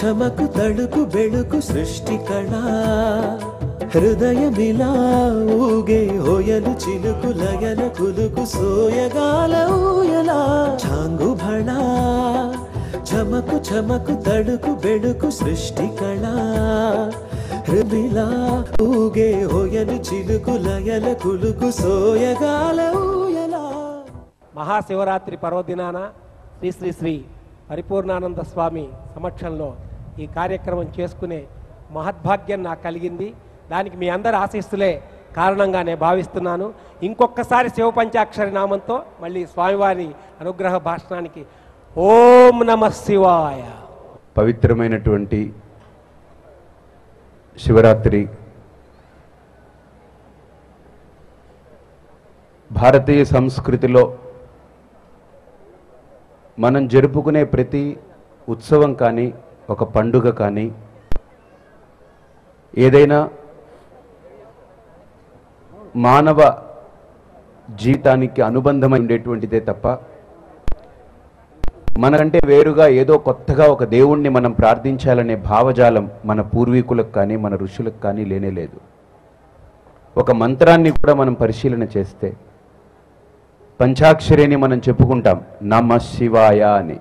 चमकु तड़कु बेड़कु सृष्टि कणा हृदय मिला ऊगे होयलु चिलुकु लयलु कुलुकु सोयगाल ऊयला छांगु भणा चमकु चमकु तड़कु बेड़कु सृष्टि कणा हृदयला ऊगे होयलु चिलुकु लयलु कुलुकु सोयगाल ऊयला। महाशिवरात्रि पर्वदिनान श्री श्री श्री పరిపూర్ణానంద స్వామి సమక్షంలో ఈ కార్యక్రమం చేసుకునే మహద్భాగ్యం నాకు కలిగింది. దానికి మీ అందరి ఆశీస్సులే కారణంగా నేను భావిస్తున్నాను. ఇంకొకసారి శివ పంచాక్షరి నామంతో మళ్ళీ స్వామివారి అనుగ్రహ భాషణానికి ఓం నమః శివాయ. పవిత్రమైనటువంటి శివరాత్రి భారతీయ సంస్కృతిలో మనం జరుపుకునే ప్రతి ఉత్సవం కానీ ఒక పండుగ కానీ ఏదైనా మానవ జీవితానికి అనుబంధమై ఉండేటువంటిదే తప్ప మనకంటే వేరుగా ఏదో కొత్తగా ఒక దేవుణ్ణి మనం ప్రార్థించాలనే భావజాలం మన పూర్వీకులకు కానీ మన ఋషులకు కానీ లేనేలేదు. ఒక మంత్రాన్ని కూడా మనం పరిశీలన చేస్తే పంచాక్షరిని మనం చెప్పుకుంటాం నమ శివాయ అని.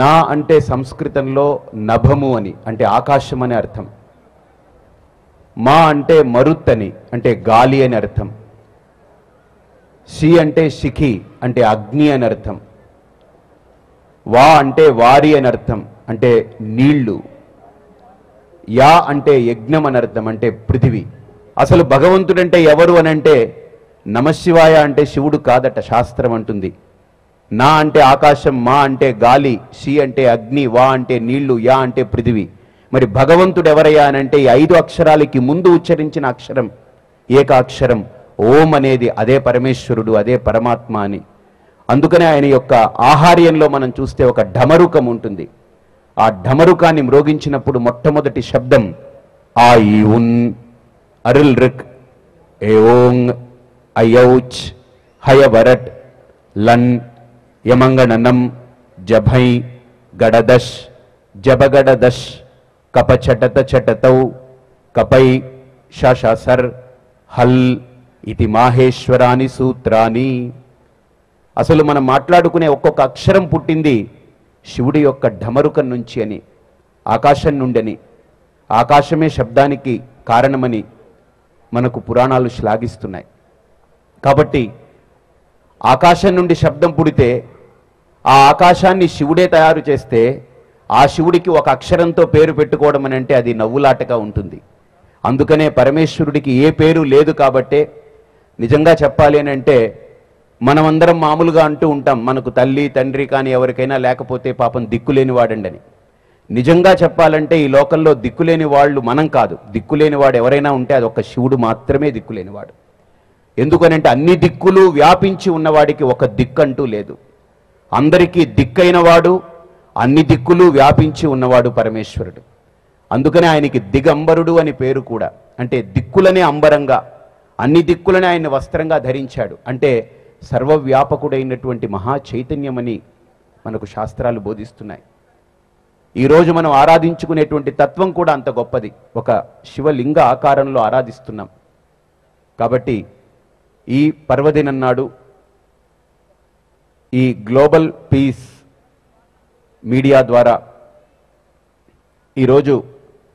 నా అంటే సంస్కృతంలో నభము అని అంటే ఆకాశం అని అర్థం, మా అంటే మరుత్ అని అంటే గాలి అని అర్థం, శి అంటే శిఖి అంటే అగ్ని అని అర్థం, వా అంటే వారి అని అర్థం అంటే నీళ్లు, యా అంటే యజ్ఞం అని అర్థం అంటే పృథివీ. అసలు భగవంతుడంటే ఎవరు అనంటే నమశివాయ అంటే శివుడు కాదట శాస్త్రం అంటుంది. నా అంటే ఆకాశం, మా అంటే గాలి, శి అంటే అగ్ని, వా అంటే నీళ్లు, యా అంటే పృథివీ. మరి భగవంతుడు ఎవరయ్యా అనంటే ఈ 5 అక్షరాలకి ముందు ఉచ్చరించిన అక్షరం ఏకాక్షరం ఓం అనేది అదే పరమేశ్వరుడు అదే పరమాత్మ అని. అందుకనే ఆయన యొక్క ఆహార్యంలో మనం చూస్తే ఒక ఢమరుకం ఉంటుంది. ఆ ఢమరుకాన్ని మ్రోగించినప్పుడు మొట్టమొదటి శబ్దం ఆ ఈ ఉన్ అరుల్ రిక్ ఏ ఓంగ్ అయౌచ్ హయవరట్ లన్ యమంగణనం జభై గడదశ్ జబగడదశ్ కపచటత చటతౌ కపై షషసర్ హల్ ఇది మాహేశ్వరాని సూత్రాని. అసలు మనం మాట్లాడుకునే ఒక్కొక్క అక్షరం పుట్టింది శివుడి యొక్క ఢమరుకం నుంచి అని, ఆకాశం నుండని, ఆకాశమే శబ్దానికి కారణమని మనకు పురాణాలు శ్లాఘిస్తున్నాయి. కాబట్టి ఆకాశం నుండి శబ్దం పుడితే ఆ ఆకాశాన్ని శివుడే తయారు చేస్తే ఆ శివుడికి ఒక అక్షరంతో పేరు పెట్టుకోవడం అని అంటే అది నవ్వులాటగా ఉంటుంది. అందుకనే పరమేశ్వరుడికి ఏ పేరు లేదు. కాబట్టే నిజంగా చెప్పాలి అని అంటే మనమందరం మామూలుగా అంటూ ఉంటాం మనకు తల్లి తండ్రి కానీ ఎవరికైనా లేకపోతే పాపం దిక్కులేని వాడండి అని. నిజంగా చెప్పాలంటే ఈ లోకంలో దిక్కులేని వాళ్ళు మనం కాదు. దిక్కులేని వాడు ఎవరైనా ఉంటే అది ఒక శివుడు మాత్రమే దిక్కులేనివాడు. ఎందుకనంటే అన్ని దిక్కులు వ్యాపించి ఉన్నవాడికి ఒక దిక్కు అంటూ లేదు. అందరికీ దిక్కైన వాడు అన్ని దిక్కులు వ్యాపించి ఉన్నవాడు పరమేశ్వరుడు. అందుకనే ఆయనకి దిగంబరుడు అని పేరు కూడా. అంటే దిక్కులనే అంబరంగా అన్ని దిక్కులనే ఆయన వస్త్రంగా ధరించాడు. అంటే సర్వవ్యాపకుడైనటువంటి మహా చైతన్యమని మనకు శాస్త్రాలు బోధిస్తున్నాయి. ఈరోజు మనం ఆరాధించుకునేటువంటి తత్వం కూడా అంత గొప్పది. ఒక శివలింగ ఆకారంలో ఆరాధిస్తున్నాం. కాబట్టి ఈ పర్వదినం నాడు ఈ గ్లోబల్ పీస్ మీడియా ద్వారా ఈరోజు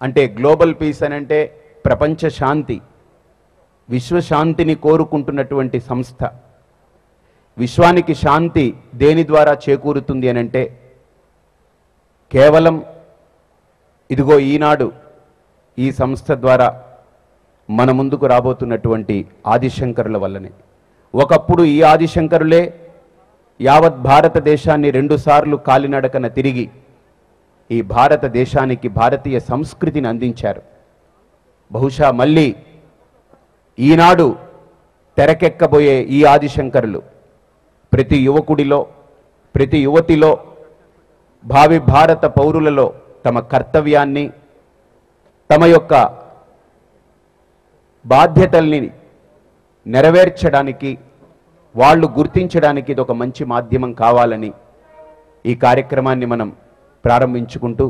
అంటే గ్లోబల్ పీస్ అని అంటే ప్రపంచ శాంతి, విశ్వశాంతిని కోరుకుంటున్నటువంటి సంస్థ. విశ్వానికి శాంతి దేని ద్వారా చేకూరుతుంది అని అంటే కేవలం ఇదిగో ఈనాడు ఈ సంస్థ ద్వారా మన ముందుకు రాబోతున్నటువంటి ఆదిశంకరుల వల్లనే. ఒకప్పుడు ఈ ఆదిశంకరులే యావత్ భారతదేశాన్ని 2 సార్లు కాలినడకన తిరిగి ఈ భారతదేశానికి భారతీయ సంస్కృతిని అందించారు. బహుశా మళ్ళీ ఈనాడు తెరకెక్కబోయే ఈ ఆదిశంకరులు ప్రతి యువకుడిలో ప్రతి యువతిలో భావి భారత పౌరులలో తమ కర్తవ్యాన్ని తమ యొక్క బాధ్యతల్ని నెరవేర్చడానికి వాళ్ళు గుర్తించడానికి ఇది ఒక మంచి మాధ్యమం కావాలని ఈ కార్యక్రమాన్ని మనం ప్రారంభించుకుంటూ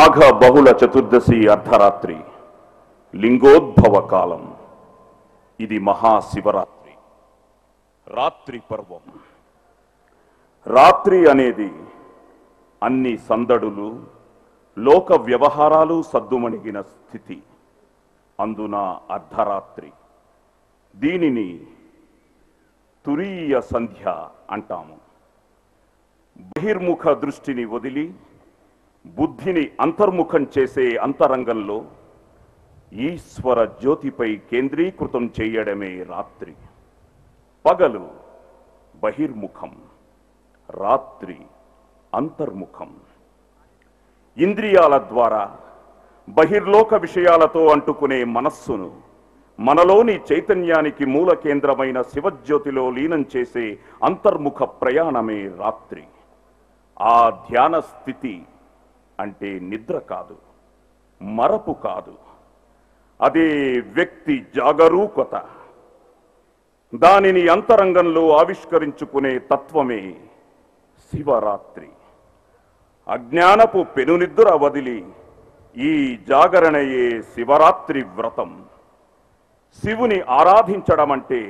माघ बहुल चतुर्दशी अर्धरात्रि लिंगोद्भव कालम इदि महाशिवरात्रि रात्रि पर्वम रात्रि अनेदी अन्नी संदडुलु लोक व्यवहारालु सद्दुमणिगिन स्थिति अंदुन अर्धरात्रि दीनिनी तुरीय संध्या अंटामु बहिर्मुख दृष्टिनी वदिली బుద్ధిని అంతర్ముఖం చేసే అంతరంగంలో ఈశ్వర జ్యోతిపై కేంద్రీకృతం చేయడమే రాత్రి పగలు బహిర్ముఖం రాత్రి అంతర్ముఖం ఇంద్రియాల ద్వారా బహిర్లోక విషయాలతో అంటుకునే మనస్సును మనలోని చైతన్యానికి మూల కేంద్రమైన శివజ్యోతిలో లీనం చేసే అంతర్ముఖ ప్రయాణమే రాత్రి ఆ ధ్యాన స్థితి అంటే నిద్ర కాదు మరపు కాదు అదే వ్యక్తి జాగరూకత దానిని అంతరంగంలో ఆవిష్కరించుకునే తత్వమే శివరాత్రి అజ్ఞానపు పెనునిద్ర వదిలి ఈ జాగరణయే శివరాత్రి వ్రతం శివుని ఆరాధించడం అంటే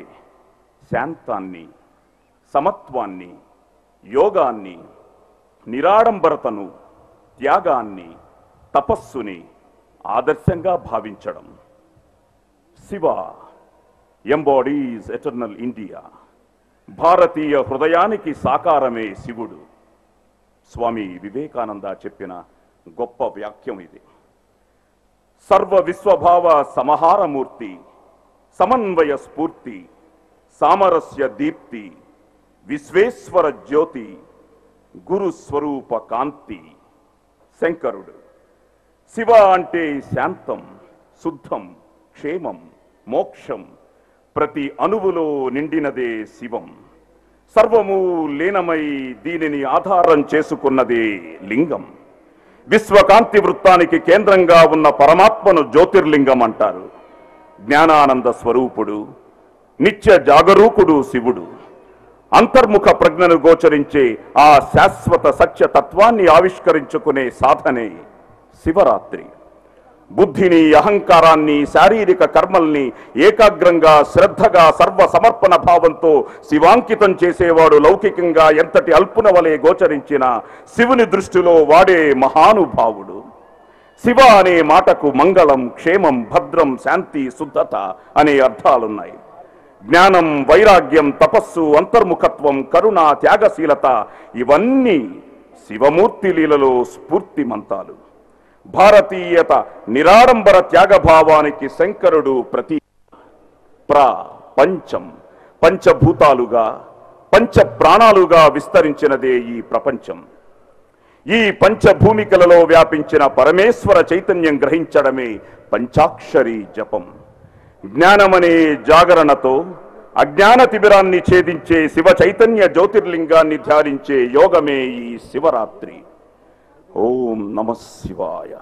శాంతాన్ని సమత్వాన్ని యోగాన్ని నిరాడంబరతను त्यागान्नी तपस्सुनी आदर्शंगा भाविंचडं शिवा एंबॉडीज एटर्नल इंडिया भारतीय हृदयानिकी साकारमे शिवुडु स्वामी विवेकानंद चेप्पिन गोप्प वाक्यं इदि सर्व विश्वभाव समहारमूर्ति समन्वय स्फूर्ति सामरस्य दीप्ति विश्वेश्वर ज्योति गुरु स्वरूप कांति శంకరుడు శివ అంటే శాంతం శుద్ధం క్షేమం మోక్షం ప్రతి అణువులో నిండినదే శివం సర్వము లీనమై దీనిని ఆధారం చేసుకున్నదే లింగం విశ్వకాంతి వృత్తానికి కేంద్రంగా ఉన్న పరమాత్మను జ్యోతిర్లింగం అంటారు జ్ఞానానంద స్వరూపుడు నిత్య జాగరూకుడు శివుడు అంతర్ముఖ ప్రజ్ఞను గోచరించే ఆ శాశ్వత సత్య తత్వాన్ని ఆవిష్కరించుకునే సాధనే శివరాత్రి బుద్ధిని అహంకారాన్ని శారీరక కర్మల్ని ఏకాగ్రంగా శ్రద్ధగా సర్వ సమర్పణ భావంతో శివాంకితం చేసేవాడు లౌకికంగా ఎంతటి అల్పున వలె గోచరించిన శివుని దృష్టిలో వాడే మహానుభావుడు శివ అనే మాటకు మంగళం, క్షేమం, భద్రం, శాంతి, శుద్ధత అనే అర్థాలున్నాయి. జ్ఞానం, వైరాగ్యం, తపస్సు, అంతర్ముఖత్వం, కరుణ, త్యాగశీలత ఇవన్నీ శివమూర్తి లీలలో స్ఫూర్తి మంతాలు. భారతీయత నిరాడంబర త్యాగభావానికి శంకరుడు ప్రతి. ప్రపంచం పంచభూతాలుగా పంచ ప్రాణాలుగా విస్తరించినదే ఈ ప్రపంచం. ఈ పంచభూమికలలో వ్యాపించిన పరమేశ్వర చైతన్యం గ్రహించడమే పంచాక్షరి జపం. జ్ఞానమనే జాగరణతో అజ్ఞాన తిమిరాన్ని ఛేదించే శివ చైతన్య జ్యోతిర్లింగాన్ని ధ్యానించే యోగమే ఈ శివరాత్రి. ఓం నమః శివాయ.